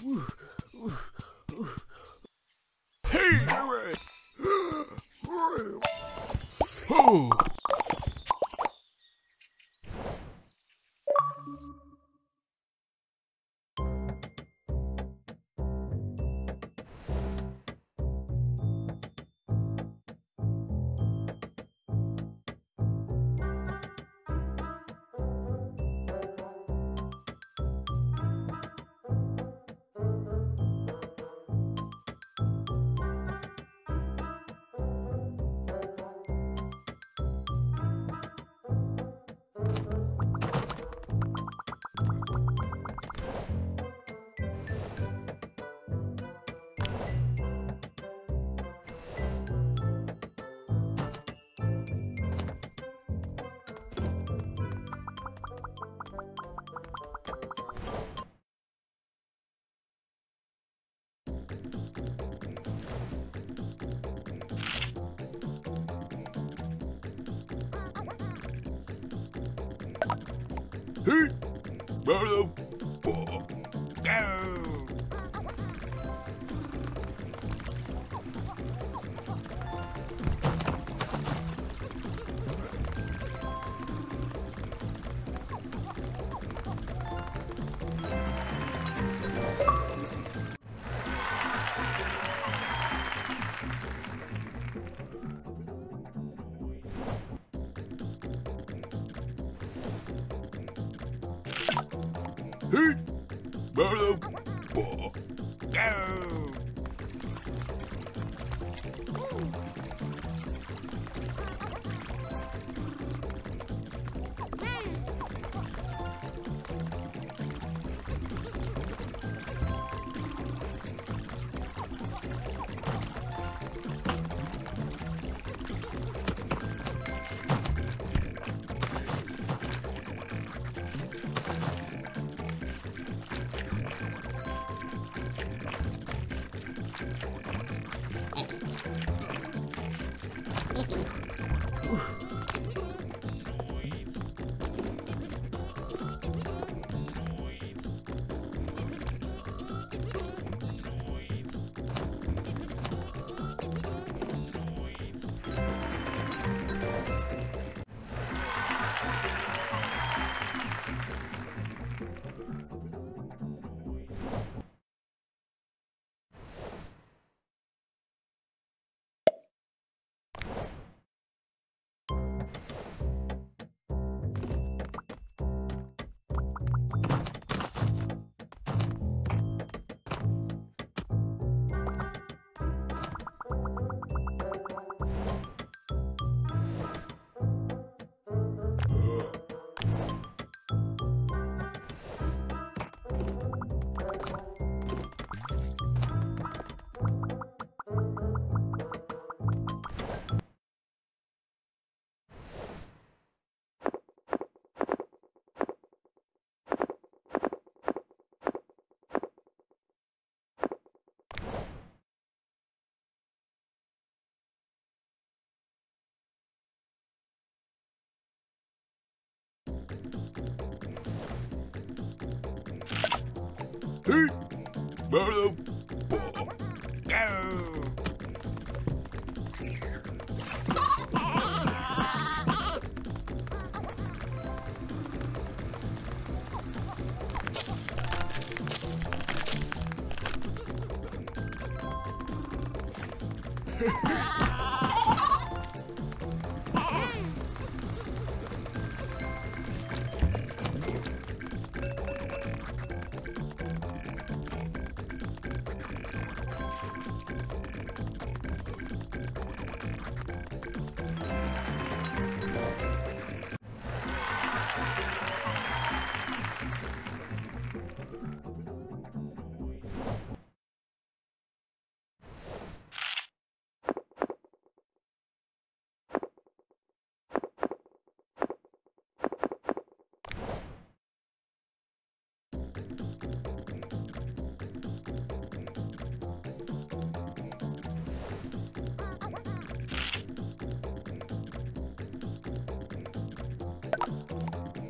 Hey, oh. Hey, brother. Hey, brother. Go. Hey, brother. Go.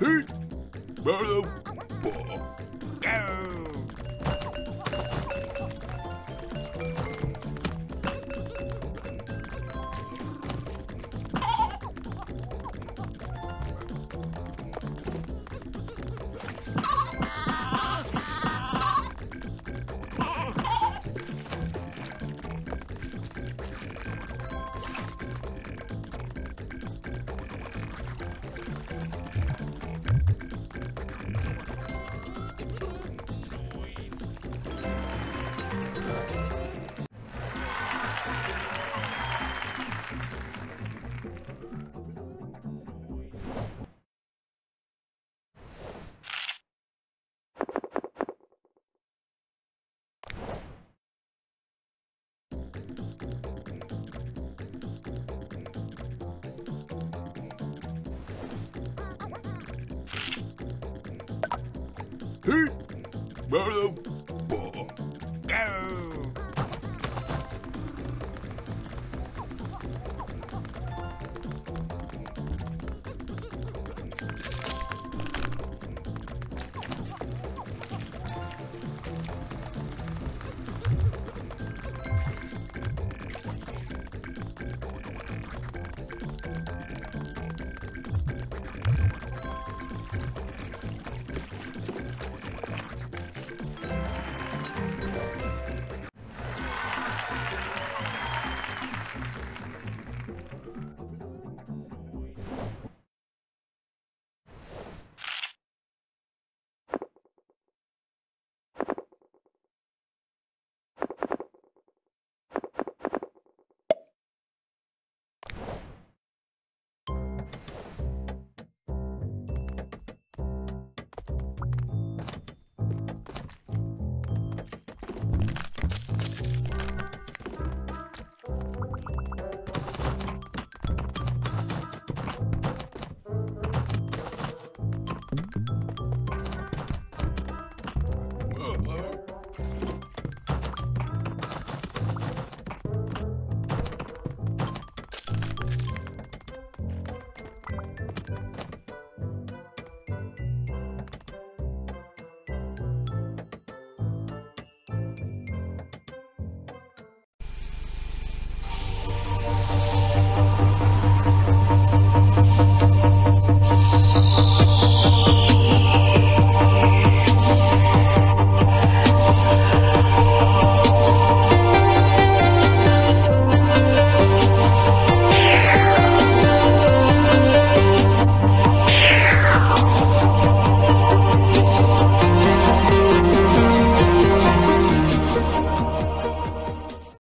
Hey, brother.